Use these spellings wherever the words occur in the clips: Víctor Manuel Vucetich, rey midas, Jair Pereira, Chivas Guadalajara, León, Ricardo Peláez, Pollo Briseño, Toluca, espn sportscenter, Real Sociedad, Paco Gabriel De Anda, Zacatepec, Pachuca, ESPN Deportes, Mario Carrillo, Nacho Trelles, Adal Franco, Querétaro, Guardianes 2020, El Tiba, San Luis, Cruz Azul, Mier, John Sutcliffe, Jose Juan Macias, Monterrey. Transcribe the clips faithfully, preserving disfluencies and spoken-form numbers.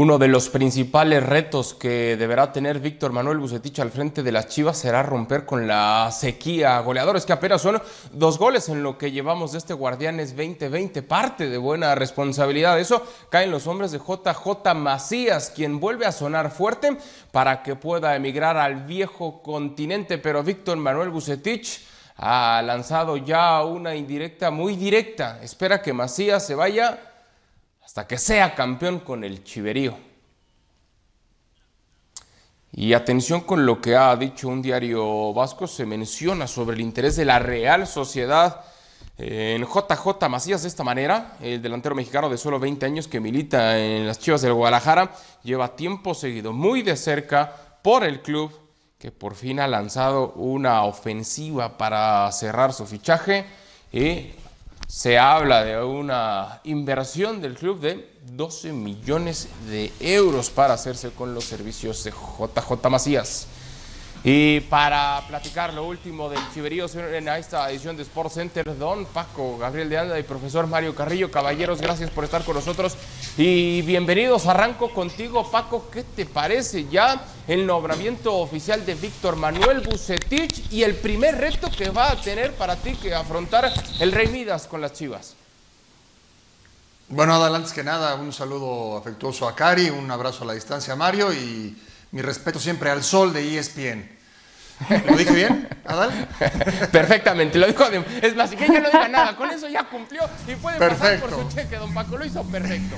Uno de los principales retos que deberá tener Víctor Manuel Vucetich al frente de las Chivas será romper con la sequía goleadores, que apenas son dos goles en lo que llevamos de este Guardianes veinte veinte. Parte de buena responsabilidad de eso caen los hombres de J J Macías, quien vuelve a sonar fuerte para que pueda emigrar al viejo continente. Pero Víctor Manuel Vucetich ha lanzado ya una indirecta muy directa. Espera que Macías se vaya hasta que sea campeón con el Chiverío. Y atención con lo que ha dicho un diario vasco. Se menciona sobre el interés de la Real Sociedad en J J Macías de esta manera. El delantero mexicano de solo veinte años que milita en las Chivas del Guadalajara lleva tiempo seguido muy de cerca por el club, que por fin ha lanzado una ofensiva para cerrar su fichaje. Y se habla de una inversión del club de doce millones de euros para hacerse con los servicios de J J Macías. Y para platicar lo último del Chiverío en esta edición de Sport Center, don Paco Gabriel De Anda y profesor Mario Carrillo. Caballeros, gracias por estar con nosotros y bienvenidos. Arranco contigo, Paco. ¿Qué te parece ya el nombramiento oficial de Víctor Manuel Vucetich y el primer reto que va a tener para ti que afrontar el Rey Midas con las Chivas? Bueno, antes que nada, un saludo afectuoso a Cari, un abrazo a la distancia a Mario y mi respeto siempre al sol de E S P N. ¿Lo dije bien, Adal? Perfectamente, lo dijo. Es más, que yo no diga nada, con eso ya cumplió y puede perfecto. Pasar por su cheque, don Paco, lo hizo perfecto.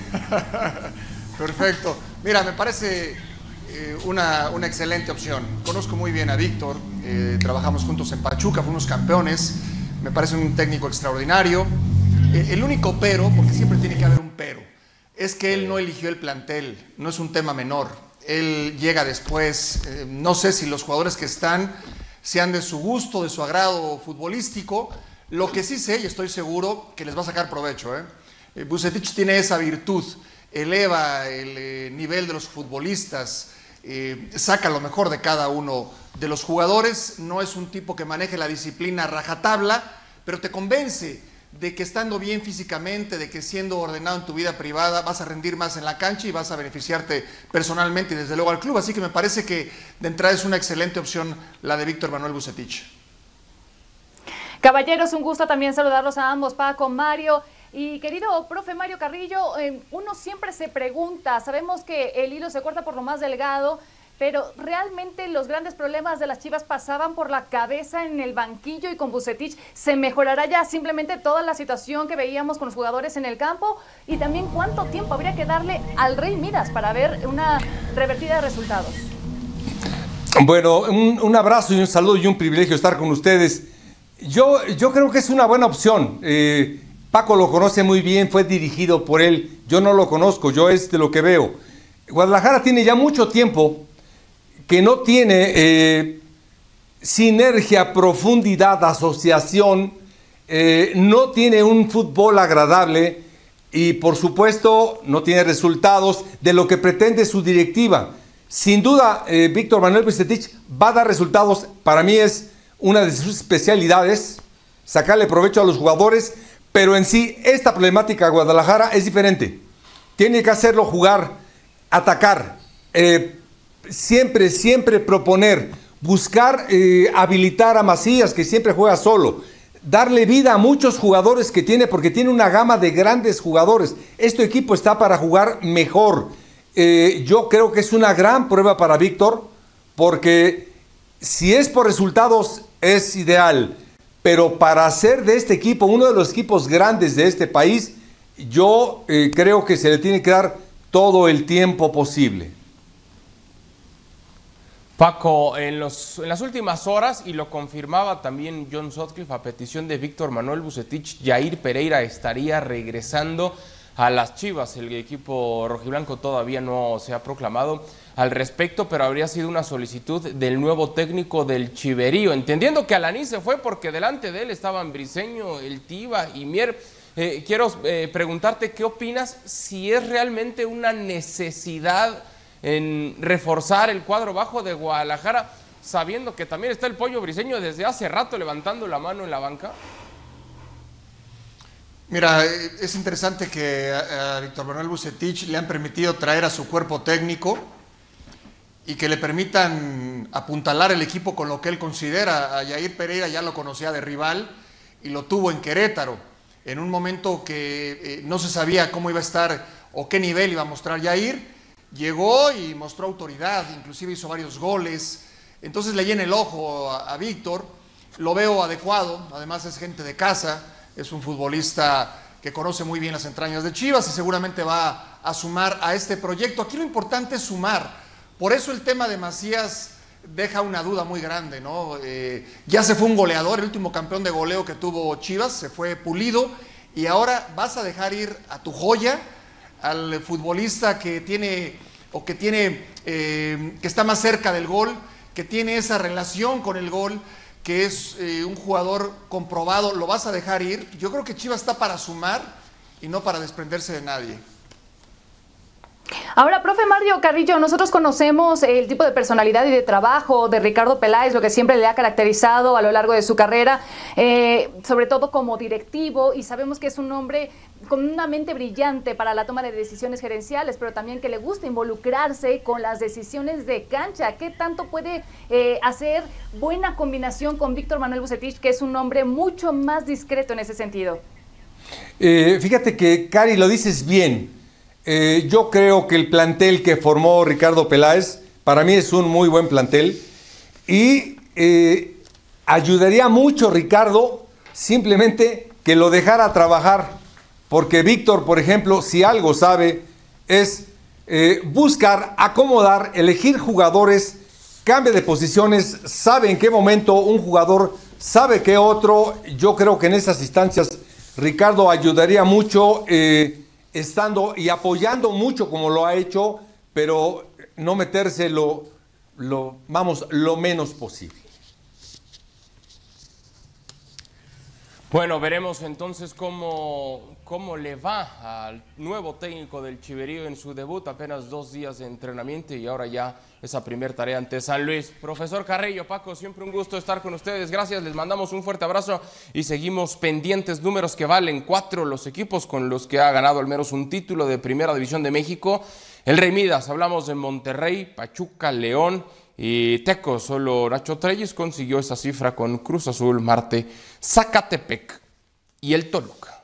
Perfecto. Mira, me parece eh, una, una excelente opción. Conozco muy bien a Víctor, eh, trabajamos juntos en Pachuca, fuimos campeones, me parece un técnico extraordinario. Eh, el único pero, porque siempre tiene que haber un pero, es que él no eligió el plantel, no es un tema menor. Él llega después, eh, no sé si los jugadores que están sean de su gusto, de su agrado futbolístico. Lo que sí sé, y estoy seguro, que les va a sacar provecho. ¿eh? Vucetich tiene esa virtud, eleva el eh, nivel de los futbolistas, eh, saca lo mejor de cada uno de los jugadores. No es un tipo que maneje la disciplina rajatabla, pero te convence de que estando bien físicamente, de que siendo ordenado en tu vida privada, vas a rendir más en la cancha y vas a beneficiarte personalmente y desde luego al club. Así que me parece que de entrada es una excelente opción la de Víctor Manuel Vucetich. Caballeros, un gusto también saludarlos a ambos, Paco, Mario. Y querido profe Mario Carrillo, eh, uno siempre se pregunta, sabemos que el hilo se corta por lo más delgado, pero realmente los grandes problemas de las Chivas pasaban por la cabeza en el banquillo, y con Vucetich se mejorará ya simplemente toda la situación que veíamos con los jugadores en el campo, y también cuánto tiempo habría que darle al Rey Midas para ver una revertida de resultados. Bueno, un, un abrazo y un saludo y un privilegio estar con ustedes. Yo, yo creo que es una buena opción. Eh, Paco lo conoce muy bien, fue dirigido por él. Yo no lo conozco, yo es de lo que veo. Guadalajara tiene ya mucho tiempo que no tiene eh, sinergia, profundidad, asociación, eh, no tiene un fútbol agradable y por supuesto no tiene resultados de lo que pretende su directiva. Sin duda, eh, Víctor Manuel Vucetich va a dar resultados. Para mí es una de sus especialidades, sacarle provecho a los jugadores, pero en sí esta problemática de Guadalajara es diferente. Tiene que hacerlo jugar, atacar, eh, Siempre, siempre proponer, buscar eh, habilitar a Macías, que siempre juega solo, darle vida a muchos jugadores que tiene, porque tiene una gama de grandes jugadores. Este equipo está para jugar mejor. Eh, yo creo que es una gran prueba para Víctor, porque si es por resultados es ideal, pero para hacer de este equipo uno de los equipos grandes de este país, yo eh, creo que se le tiene que dar todo el tiempo posible. Paco, en, los, en las últimas horas, y lo confirmaba también John Sutcliffe a petición de Víctor Manuel Vucetich, Jair Pereira estaría regresando a las Chivas. El equipo rojiblanco todavía no se ha proclamado al respecto, pero habría sido una solicitud del nuevo técnico del Chiverío, entendiendo que Alaní se fue porque delante de él estaban Briseño, El Tiba y Mier. Eh, quiero eh, preguntarte qué opinas, si es realmente una necesidad en reforzar el cuadro bajo de Guadalajara, sabiendo que también está el Pollo Briseño desde hace rato levantando la mano en la banca. Mira, es interesante que a, a Víctor Manuel Vucetich le han permitido traer a su cuerpo técnico y que le permitan apuntalar el equipo con lo que él considera. A Jair Pereira ya lo conocía de rival y lo tuvo en Querétaro, en un momento que eh, no se sabía cómo iba a estar o qué nivel iba a mostrar Jair. Llegó y mostró autoridad, inclusive hizo varios goles. Entonces le llena el ojo a, a Víctor, lo veo adecuado, además es gente de casa. Es un futbolista que conoce muy bien las entrañas de Chivas y seguramente va a sumar a este proyecto. Aquí lo importante es sumar. Por eso el tema de Macías deja una duda muy grande, ¿no? Eh, ya se fue un goleador, el último campeón de goleo que tuvo Chivas, se fue Pulido. Y ahora vas a dejar ir a tu joya, al futbolista que tiene, o que tiene, eh, que está más cerca del gol, que tiene esa relación con el gol, que es eh, un jugador comprobado, ¿lo vas a dejar ir? Yo creo que Chivas está para sumar y no para desprenderse de nadie. Ahora, profe Mario Carrillo, nosotros conocemos el tipo de personalidad y de trabajo de Ricardo Peláez, lo que siempre le ha caracterizado a lo largo de su carrera, eh, sobre todo como directivo, y sabemos que es un hombre con una mente brillante para la toma de decisiones gerenciales, pero también que le gusta involucrarse con las decisiones de cancha. ¿Qué tanto puede eh, hacer buena combinación con Víctor Manuel Vucetich, que es un hombre mucho más discreto en ese sentido? Eh, fíjate que, Cari, lo dices bien. Eh, yo creo que el plantel que formó Ricardo Peláez, para mí es un muy buen plantel, y eh, ayudaría mucho Ricardo simplemente que lo dejara trabajar, porque Víctor, por ejemplo, si algo sabe, es eh, buscar, acomodar, elegir jugadores, cambia de posiciones, sabe en qué momento un jugador, sabe qué otro. Yo creo que en esas instancias Ricardo ayudaría mucho, eh, estando y apoyando mucho como lo ha hecho, pero no meterse lo, lo, vamos, lo menos posible. Bueno, veremos entonces cómo, cómo le va al nuevo técnico del Chiverío en su debut, apenas dos días de entrenamiento y ahora ya esa primera tarea ante San Luis. Profesor Carrillo, Paco, siempre un gusto estar con ustedes, gracias, les mandamos un fuerte abrazo y seguimos pendientes. Números que valen: cuatro los equipos con los que ha ganado al menos un título de Primera División de México, el Rey Midas, hablamos de Monterrey, Pachuca, León y Teco. Solo Nacho Trelles consiguió esa cifra con Cruz Azul, Marte, Zacatepec y el Toluca.